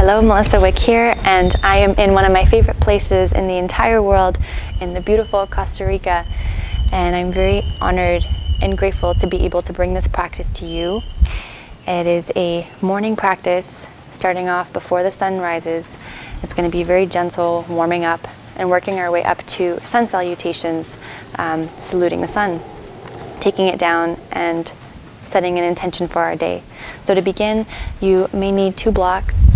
Hello, Melissa Wick here, and I am in one of my favorite places in the entire world, in the beautiful Costa Rica, and I'm very honored and grateful to be able to bring this practice to you. It is a morning practice, starting off before the sun rises. It's going to be very gentle, warming up and working our way up to sun salutations, saluting the sun, taking it down, and setting an intention for our day. So to begin, you may need two blocks.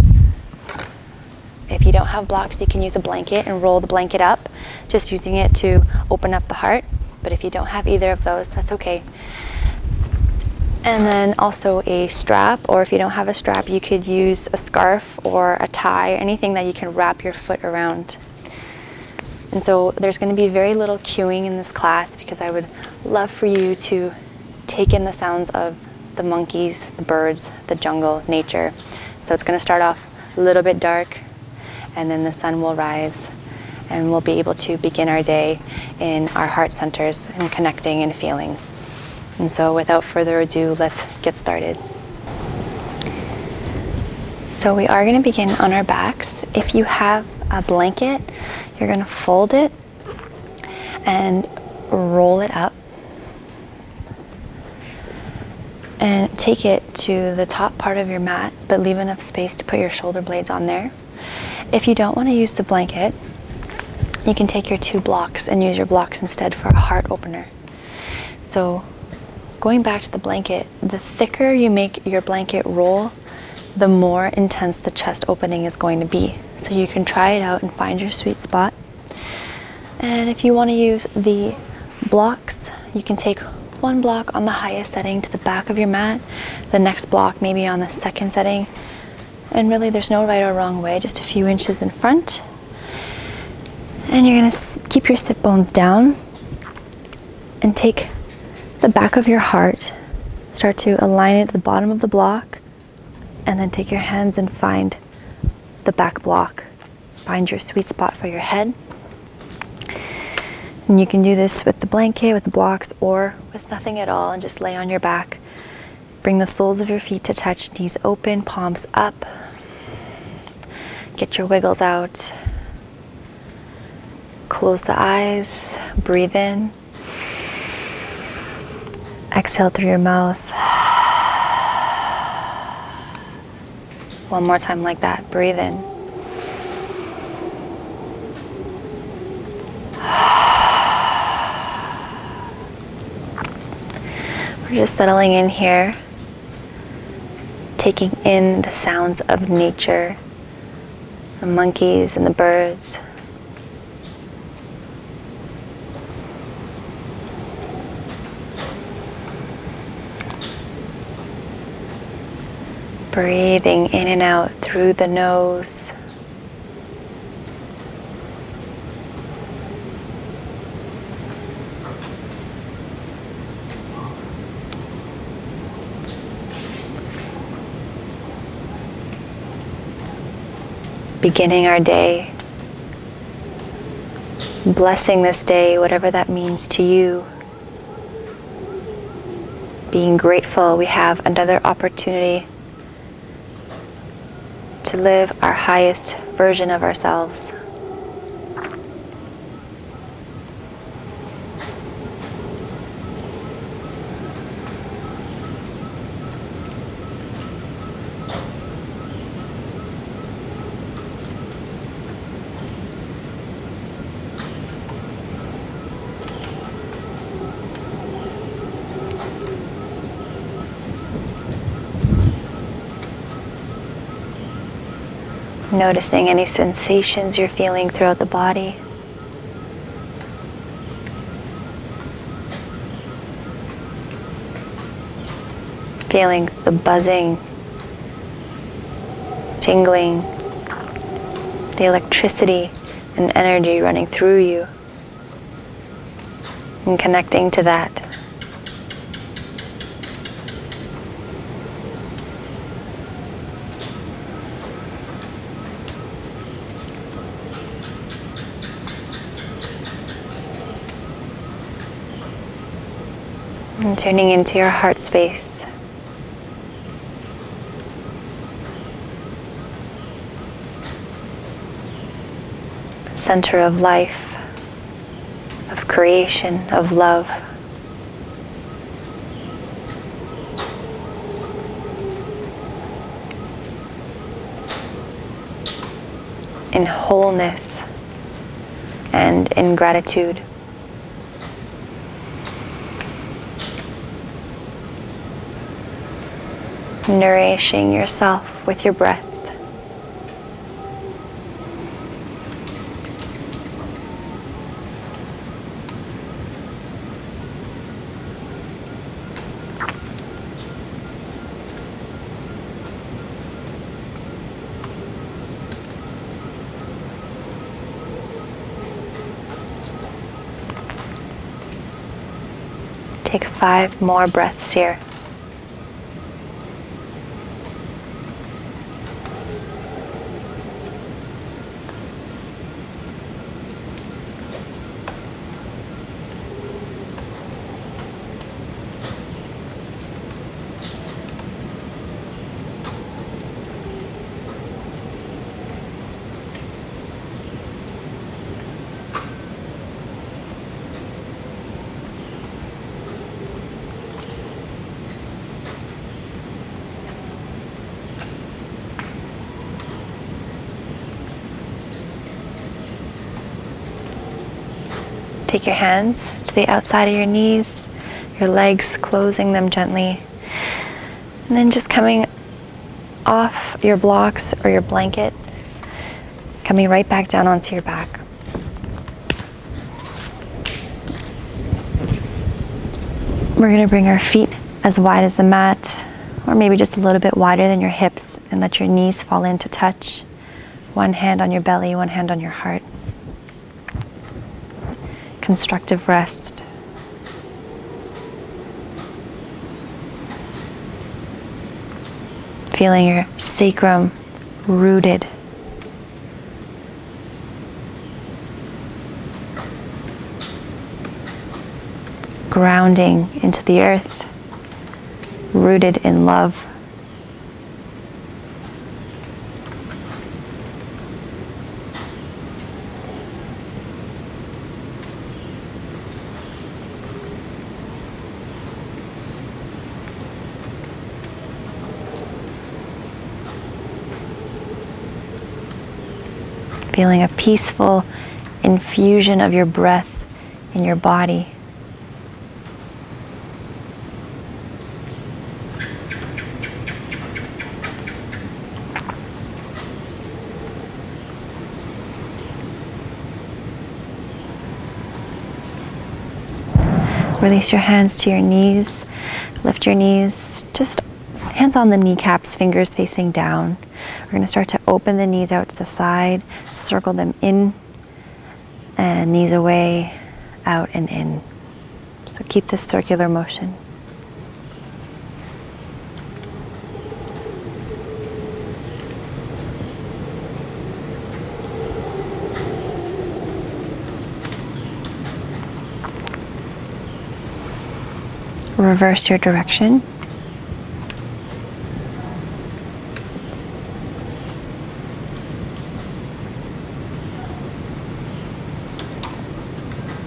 If you don't have blocks, you can use a blanket and roll the blanket up, just using it to open up the heart. But if you don't have either of those, that's okay. And then also a strap, or if you don't have a strap, you could use a scarf or a tie, anything that you can wrap your foot around. And so there's going to be very little cueing in this class, because I would love for you to take in the sounds of the monkeys, the birds, the jungle, nature. So it's going to start off a little bit dark, and then the sun will rise, and we'll be able to begin our day in our heart centers and connecting and feeling. And so without further ado, let's get started. So we are going to begin on our backs. If you have a blanket, you're going to fold it and roll it up, and take it to the top part of your mat, but leave enough space to put your shoulder blades on there. If you don't want to use the blanket, you can take your two blocks and use your blocks instead for a heart opener. So going back to the blanket, the thicker you make your blanket roll, the more intense the chest opening is going to be. So you can try it out and find your sweet spot. And if you want to use the blocks, you can take one block on the highest setting to the back of your mat, the next block maybe on the second setting, and really there's no right or wrong way, just a few inches in front. And you're going to keep your sit bones down and take the back of your heart, start to align it at the bottom of the block, and then take your hands and find the back block, find your sweet spot for your head. And you can do this with the blanket, with the blocks, or with nothing at all, and just lay on your back. Bring the soles of your feet to touch, knees open, palms up. Get your wiggles out. Close the eyes, breathe in. Exhale through your mouth. One more time like that, breathe in. Just settling in here, taking in the sounds of nature, the monkeys and the birds. Breathing in and out through the nose. Beginning our day, blessing this day, whatever that means to you. Being grateful we have another opportunity to live our highest version of ourselves. Noticing any sensations you're feeling throughout the body. Feeling the buzzing, tingling, the electricity and energy running through you, and connecting to that. And tuning into your heart space. center of life, of creation, of love. In wholeness and in gratitude. Nourishing yourself with your breath. Take 5 more breaths here. Take your hands to the outside of your knees, your legs, closing them gently. And then just coming off your blocks or your blanket, coming right back down onto your back. We're going to bring our feet as wide as the mat, or maybe just a little bit wider than your hips, and let your knees fall in to touch. One hand on your belly, one hand on your heart. Constructive rest. Feeling your sacrum rooted. Grounding into the earth, rooted in love. Feeling a peaceful infusion of your breath in your body. Release your hands to your knees. Lift your knees, just hands on the kneecaps, fingers facing down. We're going to start to open the knees out to the side, circle them in, and knees away, out and in. So keep this circular motion. Reverse your direction.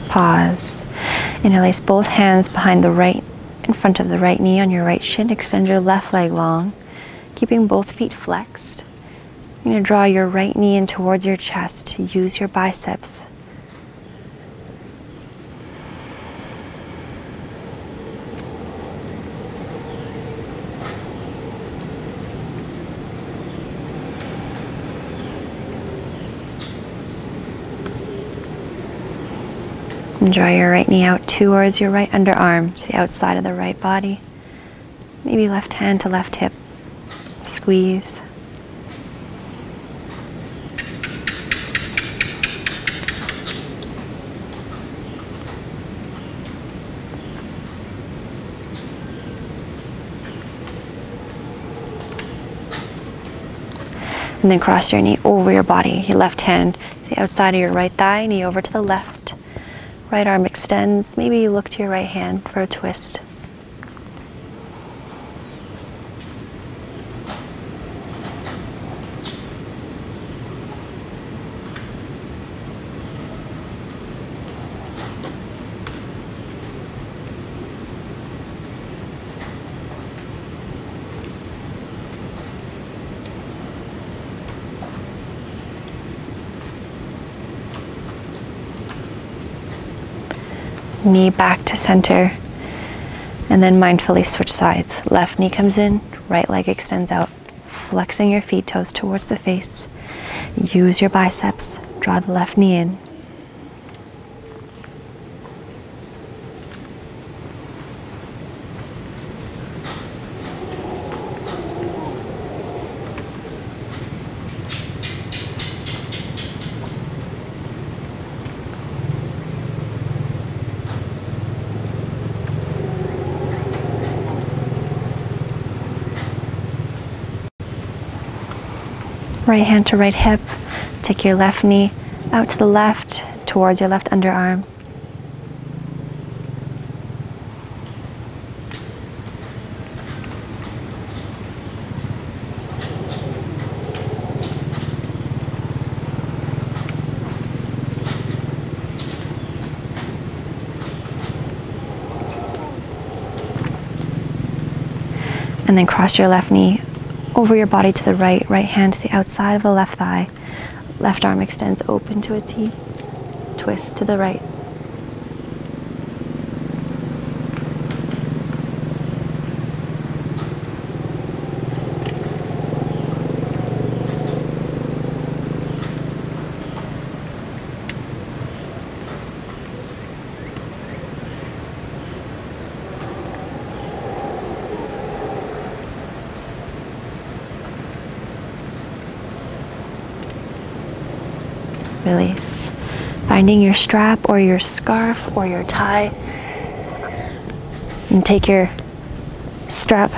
Pause. Interlace both hands behind the right, in front of the right knee on your right shin. Extend your left leg long, keeping both feet flexed. You're going to draw your right knee in towards your chest to use your biceps. And draw your right knee out towards your right underarm, to the outside of the right body. Maybe left hand to left hip. Squeeze. And then cross your knee over your body, your left hand to the outside of your right thigh, knee over to the left. Right arm extends, maybe you look to your right hand for a twist. knee back to center, and then mindfully switch sides. Left knee comes in, right leg extends out, flexing your feet, toes towards the face. Use your biceps, draw the left knee in. Right hand to right hip, take your left knee out to the left, towards your left underarm. And then cross your left knee over your body to the right, right hand to the outside of the left thigh. Left arm extends open to a T, twist to the right. Release. Finding your strap or your scarf or your tie, and take your strap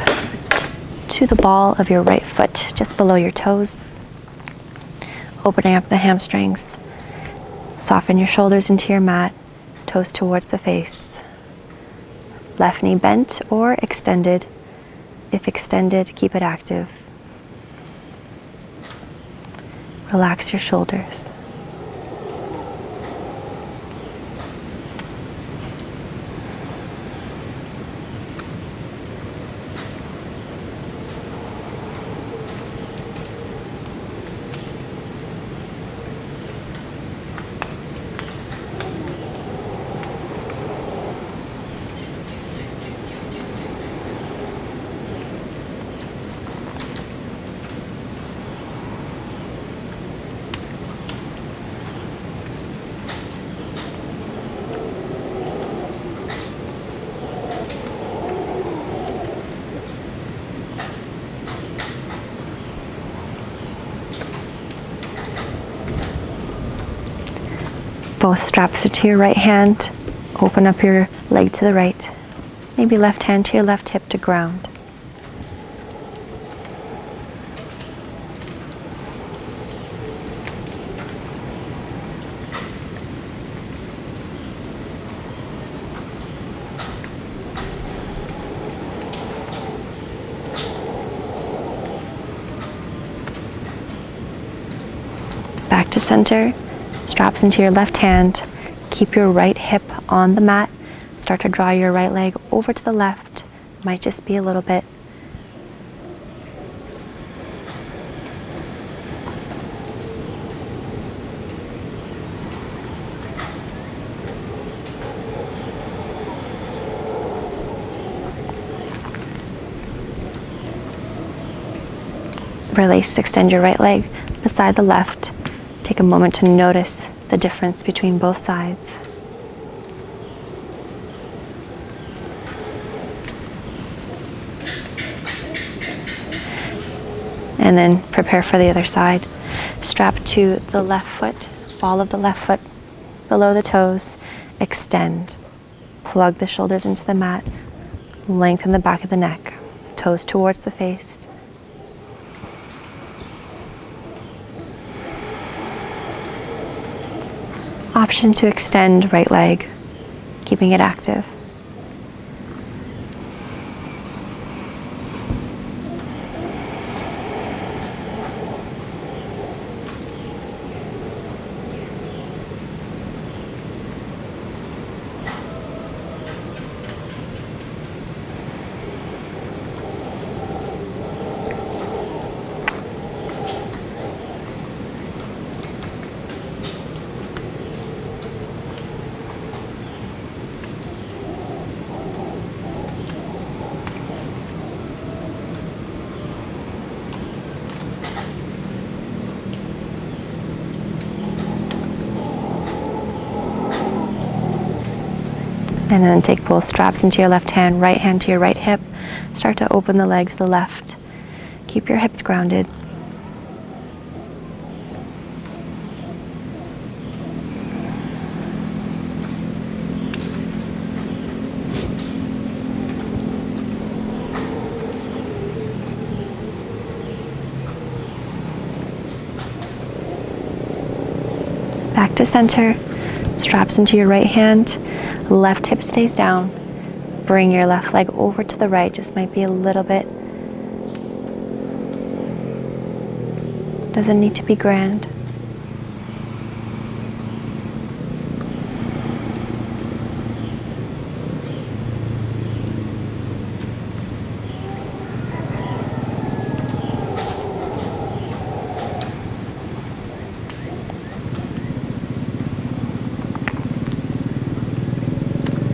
to the ball of your right foot, just below your toes, opening up the hamstrings. Soften your shoulders into your mat, toes towards the face. Left knee bent or extended. If extended, keep it active. Relax your shoulders. Both straps are to your right hand. Open up your leg to the right. Maybe left hand to your left hip to ground. Back to center. Straps into your left hand, keep your right hip on the mat, start to draw your right leg over to the left, might just be a little bit. Release, extend your right leg beside the left. Take a moment to notice the difference between both sides. And then prepare for the other side. Strap to the left foot, ball of the left foot, below the toes, extend. Plug the shoulders into the mat, lengthen the back of the neck, toes towards the face. Option to extend right leg, keeping it active. And then take both straps into your left hand, right hand to your right hip. Start to open the leg to the left. Keep your hips grounded. Back to center. Straps into your right hand, left hip stays down. Bring your left leg over to the right, just might be a little bit. Doesn't need to be grand.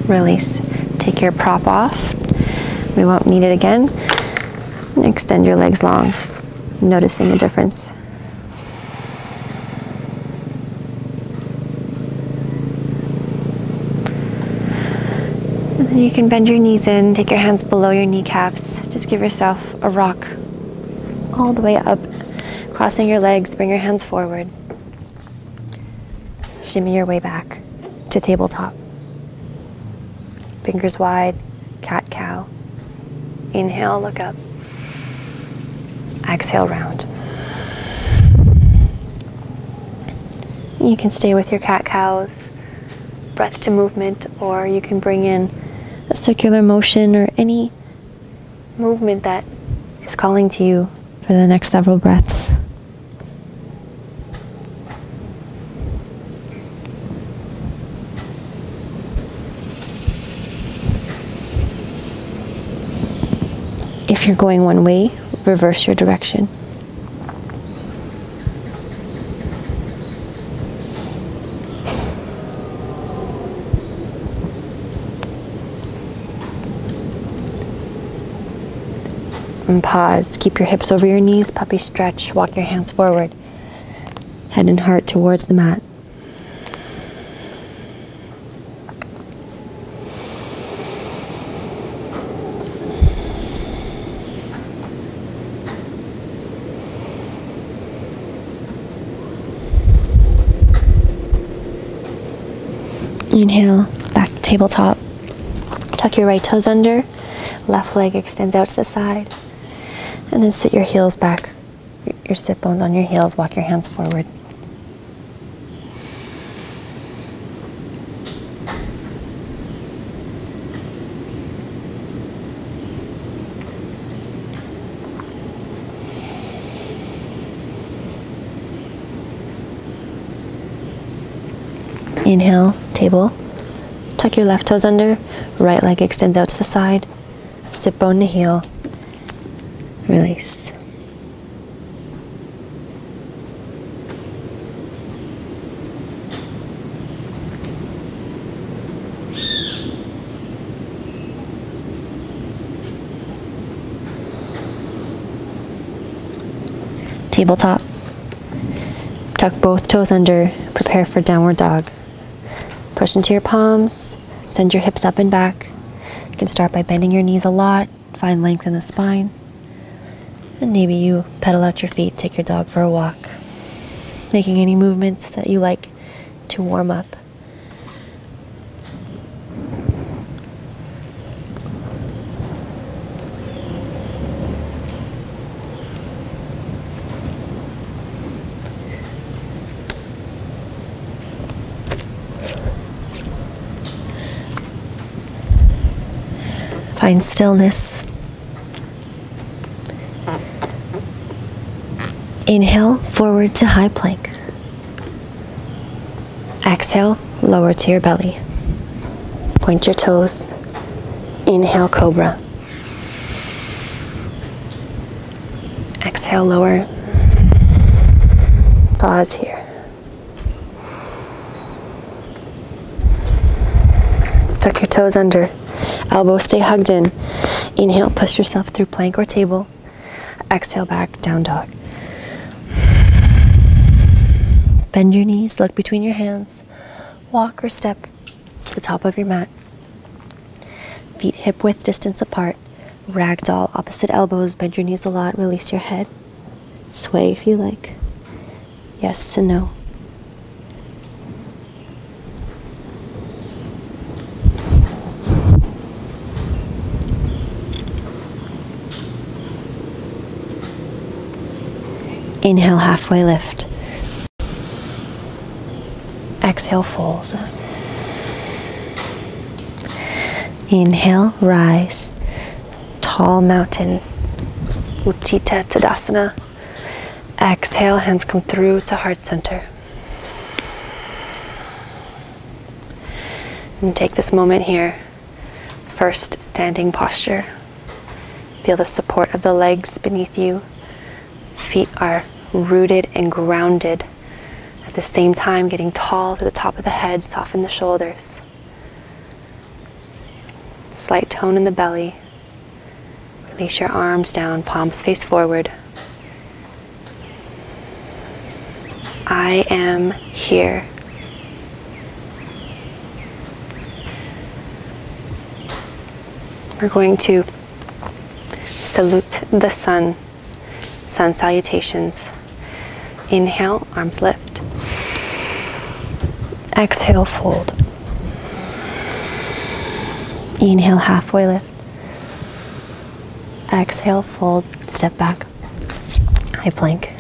Release. Take your prop off. We won't need it again. And extend your legs long, noticing the difference. And then you can bend your knees in, take your hands below your kneecaps. Just give yourself a rock all the way up. Crossing your legs, bring your hands forward. Shimmy your way back to tabletop. Fingers wide, cat-cow. Inhale, look up. Exhale, round. You can stay with your cat-cows, breath to movement, or you can bring in a circular motion or any movement that is calling to you for the next several breaths. If you're going one way, reverse your direction. And pause. Keep your hips over your knees, puppy stretch, walk your hands forward, head and heart towards the mat. Inhale, back to tabletop. Tuck your right toes under, left leg extends out to the side, and then sit your heels back, your sit bones on your heels, walk your hands forward. Inhale, table. Tuck your left toes under, right leg extends out to the side. Sit bone to heel. Release. Tabletop. Tuck both toes under, prepare for downward dog. Push into your palms, send your hips up and back. You can start by bending your knees a lot, find length in the spine. And maybe you pedal out your feet, take your dog for a walk, making any movements that you like to warm up. Find stillness. Inhale, forward to high plank. Exhale, lower to your belly. Point your toes. Inhale, cobra. Exhale, lower. Pause here. Tuck your toes under. Elbows stay hugged in. Inhale, push yourself through plank or table. Exhale back, down dog. Bend your knees, look between your hands. Walk or step to the top of your mat. Feet hip-width distance apart. Ragdoll, opposite elbows. Bend your knees a lot. Release your head. Sway if you like. Yes and no. Inhale, halfway lift. Exhale, fold. Inhale, rise. Tall mountain. Utthita Tadasana. Exhale, hands come through to heart center. And take this moment here. First, standing posture. Feel the support of the legs beneath you. Feet are rooted and grounded. At the same time, getting tall to the top of the head, soften the shoulders. Slight tone in the belly. Release your arms down, palms face forward. I am here. We're going to salute the sun. Sun salutations. Inhale, arms lift. Exhale, fold. Inhale, halfway lift. Exhale, fold. Step back. High plank.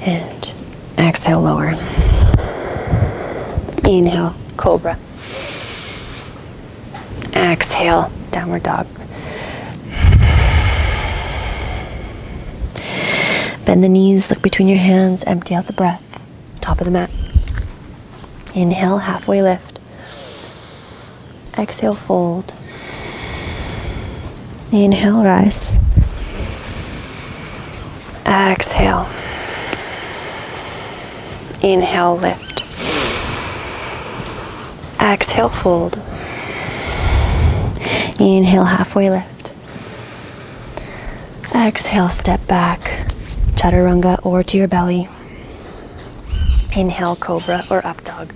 And exhale, lower. Inhale, cobra. Exhale, downward dog. Bend the knees, look between your hands, empty out the breath, top of the mat. Inhale, halfway lift. Exhale, fold. Inhale, rise. Exhale. Inhale, lift. Exhale, fold. Inhale, halfway lift. Exhale, step back. Chaturanga or to your belly. Inhale, cobra or up dog.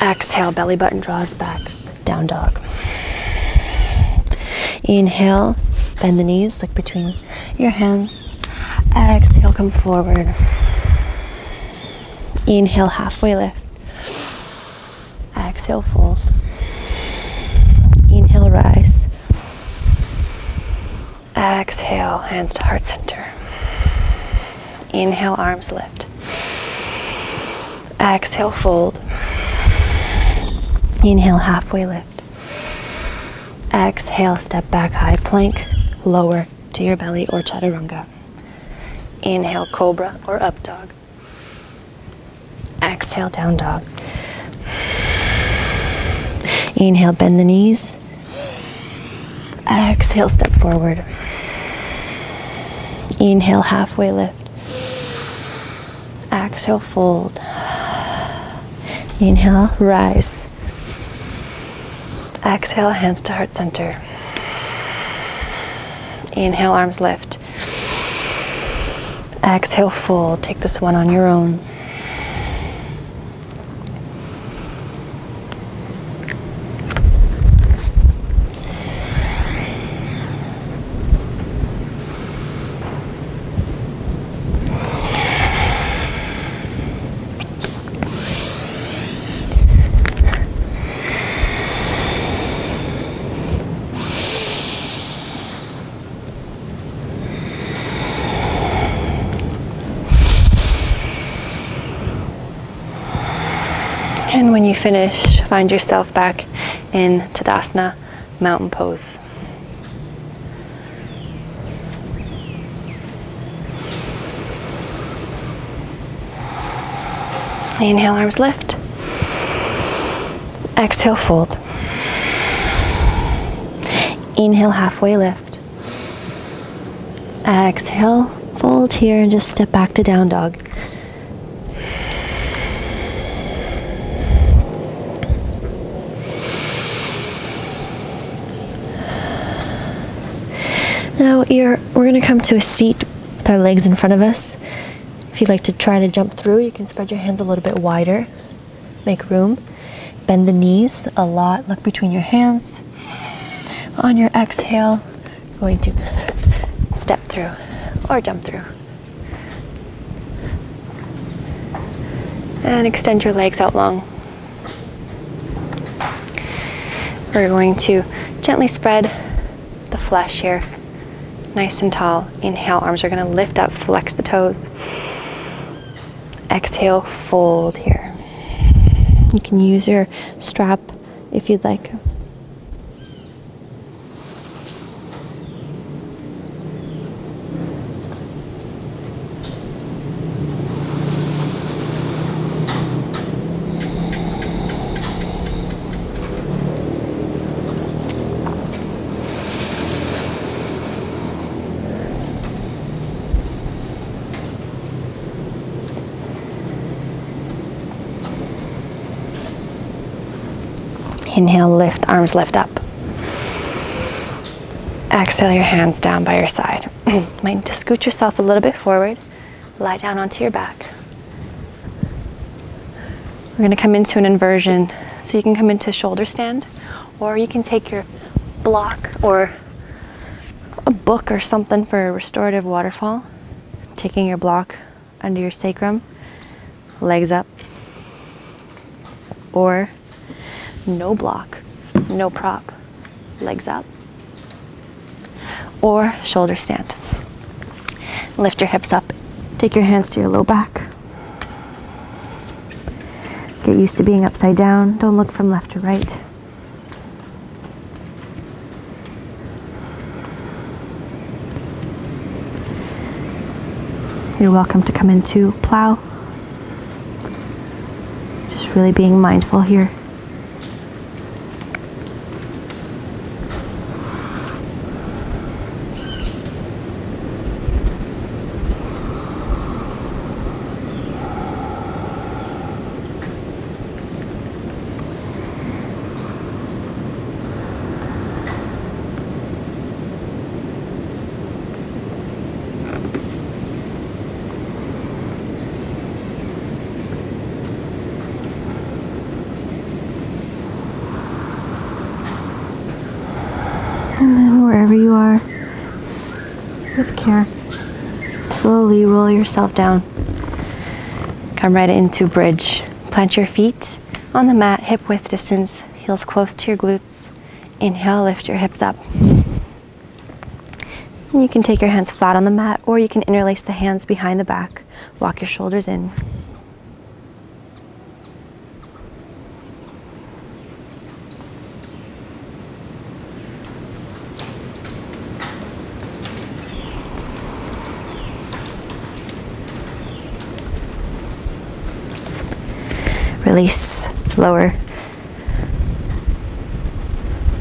Exhale, belly button draws back, down dog. Inhale, bend the knees, look between your hands. Exhale, come forward. Inhale, halfway lift. Exhale, fold. Inhale, rise. Exhale, hands to heart center. Inhale, arms lift. Exhale, fold. Inhale, halfway lift. Exhale, step back, high plank, lower to your belly or chaturanga. Inhale, cobra or up dog. Exhale, down dog. Inhale, bend the knees. Exhale, step forward. Inhale, halfway lift. Exhale, fold. Inhale, rise. Exhale, hands to heart center. Inhale, arms lift. Exhale, fold. Take this one on your own. And when you finish, find yourself back in Tadasana, mountain pose. Inhale, arms lift. Exhale, fold. Inhale, halfway lift. Exhale, fold here and just step back to down dog. Now we're going to come to a seat with our legs in front of us. If you'd like to try to jump through, you can spread your hands a little bit wider, make room. Bend the knees a lot. Look between your hands. On your exhale, you're going to step through or jump through. And extend your legs out long. We're going to gently spread the flesh here, nice and tall. Inhale, arms are gonna lift up, flex the toes. Exhale, fold here. You can use your strap if you'd like. Inhale, lift, arms lift up. Exhale, your hands down by your side. Might need to scoot yourself a little bit forward. Lie down onto your back. We're gonna come into an inversion. So you can come into shoulder stand, or you can take your block or a book or something for a restorative waterfall. Taking your block under your sacrum, legs up, or no block, no prop, legs up, or shoulder stand. Lift your hips up, take your hands to your low back. Get used to being upside down, don't look from left to right. You're welcome to come into plow. Just really being mindful here. Slowly roll yourself down. Come right into bridge. Plant your feet on the mat, hip width distance, heels close to your glutes. Inhale, lift your hips up. And you can take your hands flat on the mat, or you can interlace the hands behind the back. Walk your shoulders in. Release, lower,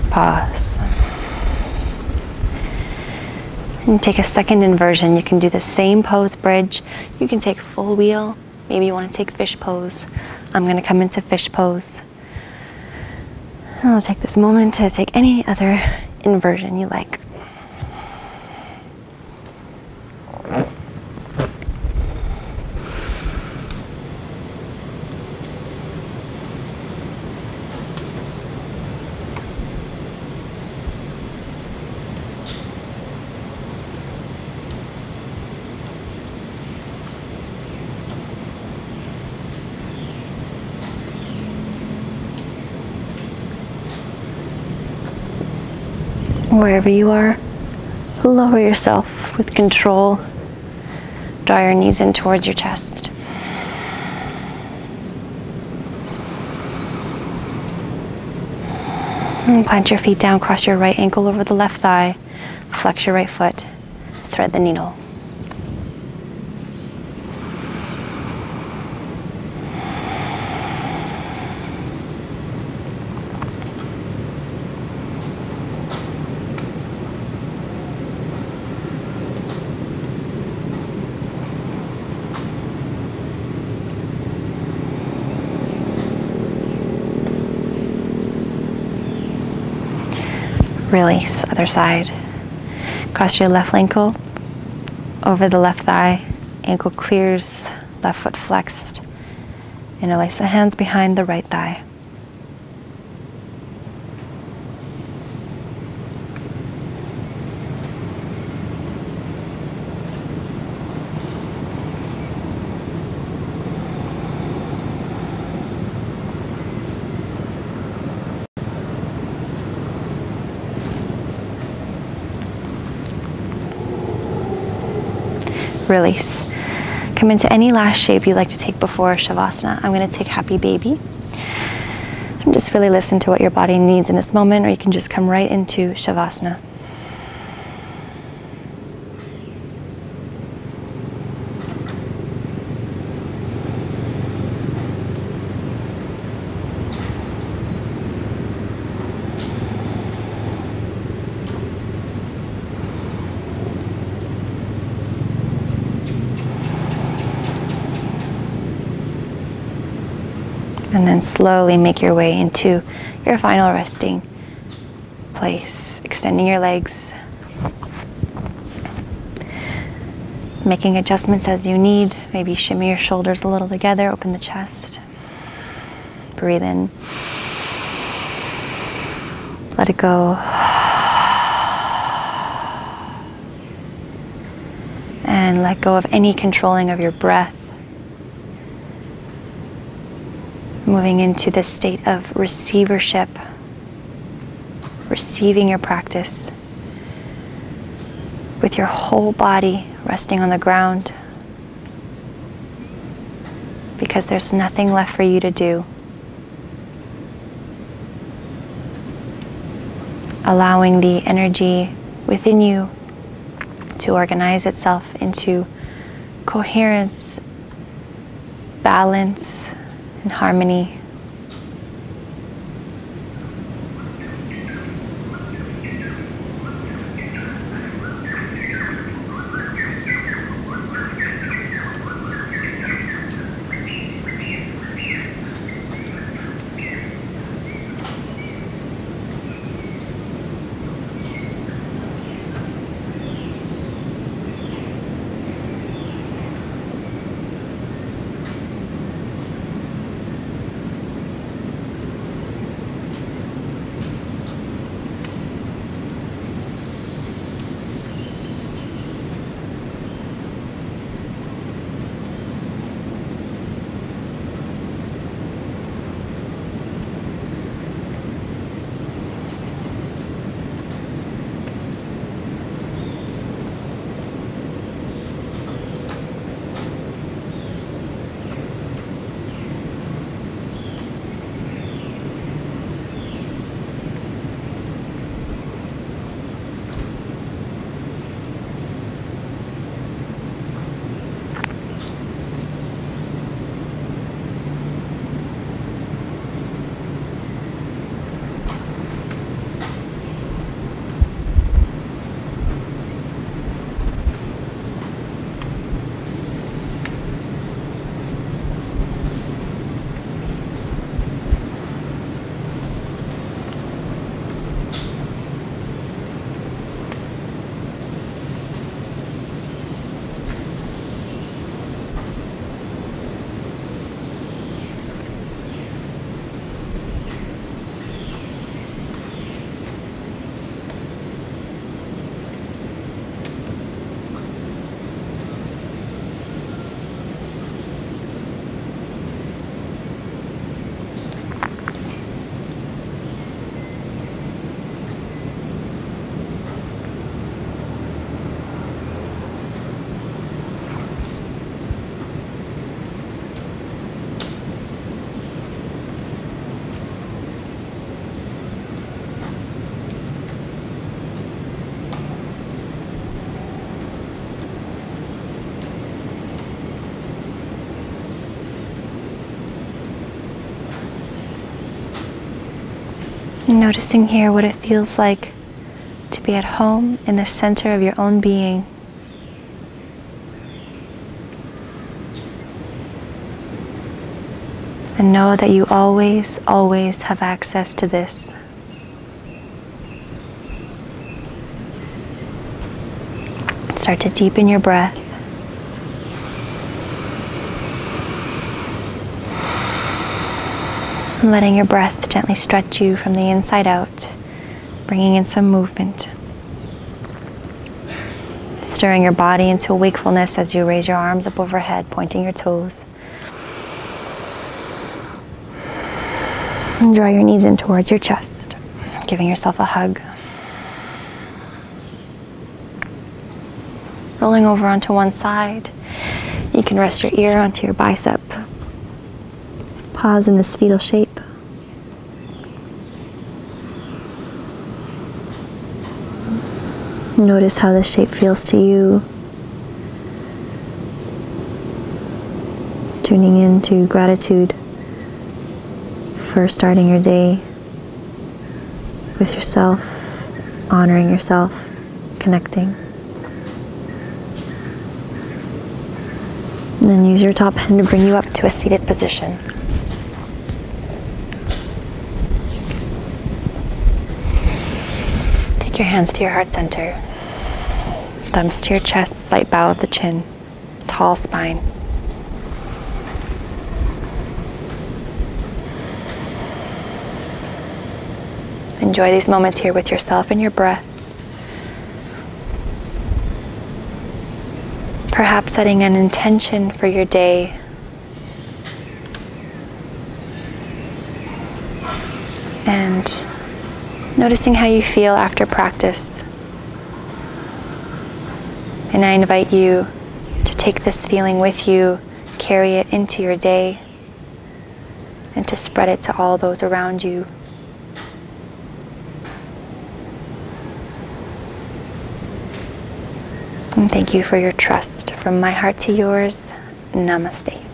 pause. And take a second inversion. You can do the same pose, bridge. You can take full wheel. Maybe you want to take fish pose. I'm gonna come into fish pose. And I'll take this moment to take any other inversion you like. Wherever you are, lower yourself with control. Draw your knees in towards your chest. And plant your feet down, cross your right ankle over the left thigh, flex your right foot, thread the needle. Release, other side. Cross your left ankle over the left thigh. Ankle clears, left foot flexed. Interlace the hands behind the right thigh. release. Come into any last shape you'd like to take before Shavasana. I'm gonna take Happy Baby. And just really listen to what your body needs in this moment, or you can just come right into Shavasana. And then slowly make your way into your final resting place, extending your legs, making adjustments as you need. Maybe shimmy your shoulders a little together, open the chest, breathe in, let it go. And let go of any controlling of your breath. Moving into this state of receivership, receiving your practice with your whole body resting on the ground, because there's nothing left for you to do. Allowing the energy within you to organize itself into coherence, balance, and harmony. Noticing here what it feels like to be at home in the center of your own being. And know that you always, always have access to this. Start to deepen your breath. Letting your breath gently stretch you from the inside out, bringing in some movement. Stirring your body into wakefulness as you raise your arms up overhead, pointing your toes. And draw your knees in towards your chest, giving yourself a hug. rolling over onto one side. You can rest your ear onto your bicep. Pause in this fetal shape. Notice how this shape feels to you. Tuning into gratitude for starting your day with yourself, honoring yourself, connecting. And then use your top hand to bring you up to a seated position. Take your hands to your heart center, thumbs to your chest, slight bow of the chin, tall spine. Enjoy these moments here with yourself and your breath. Perhaps setting an intention for your day. And noticing how you feel after practice. And I invite you to take this feeling with you, carry it into your day, and to spread it to all those around you. And thank you for your trust. From my heart to yours, namaste.